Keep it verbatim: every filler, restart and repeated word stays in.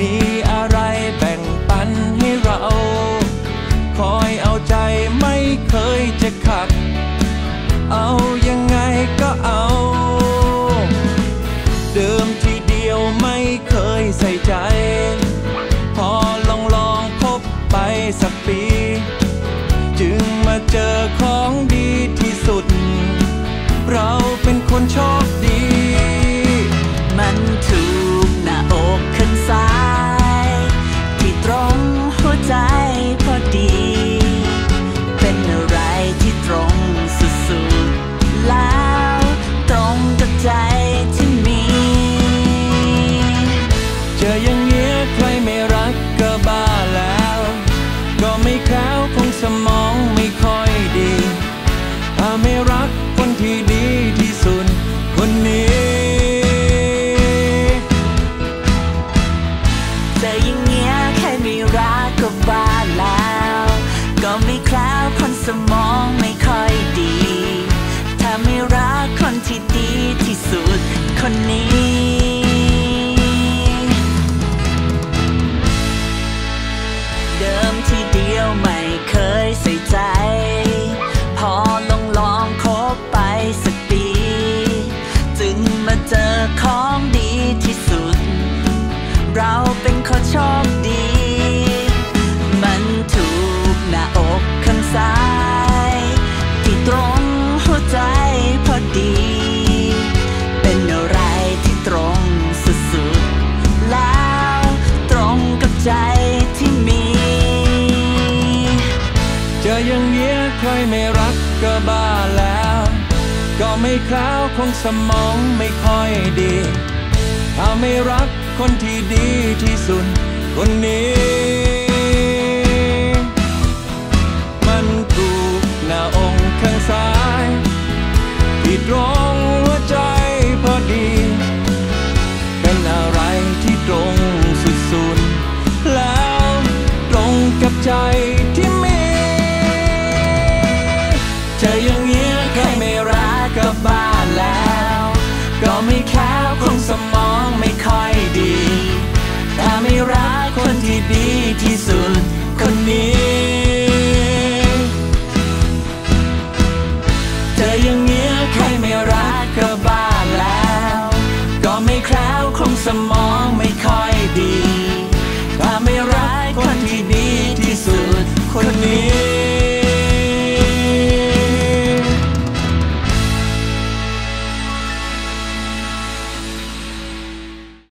มีอะไรแบ่งปันให้เราคอยเอาใจไม่เคยจะขัดเอายังไงก็เอาเดิมทีเดียวไม่เคยใส่ใจพอลองลองคบไปสักปีจึงมาเจอของดีที่สุดเราเป็นคนโชคดีมันถูกหน้าอกข้างซ้ายที่ตรงหัวใจพอดีเป็นอะไรที่ตรงสุดๆแล้วตรงกับใจที่มีเจออย่างเงี้ยใครไม่รักก็บ้าแล้วก็ไม่แคล้วคงสมองไม่ค่อยดีถ้าไม่รักคนที่ดีที่สุดคนนี้เจออย่างเงี้ยใครไม่รักก็บ้าแล้วก็ไม่แคล้วคนสมองไม่ค่อยดีถ้าไม่รักคนที่ดีที่สุดคนนี้เดิมทีเดียวไม่เคยใส่ใจพอลองลองคบไปสักปีจึงมาเจอของดีที่สุดเราเป็นคนโชคดีมันถูกหน้าอกข้างซ้ายที่ตรงหัวใจพอดีเป็นอะไรที่ตรงสุดๆแล้วตรงกับใจที่มีเจออย่างเงี้ยใครไม่รักก็บ้าแล้วก็ไม่แคล้วคงสมองไม่ค่อยดีถ้าไม่รักคนที่ดีที่สุดคนนี้มันถูกหน้าอกข้างซ้ายที่ตรงหัวใจพอดีเป็นอะไรที่ตรงสุดๆแล้วตรงกับใจที่มีเจออย่างเงี้ยใครไม่รักก็บ้าแล้วก็ไม่แคล้วคงสมองไม่ค่อยดีถ้าไม่รักคนที่ดีที่สุดคนนี้เธอยัง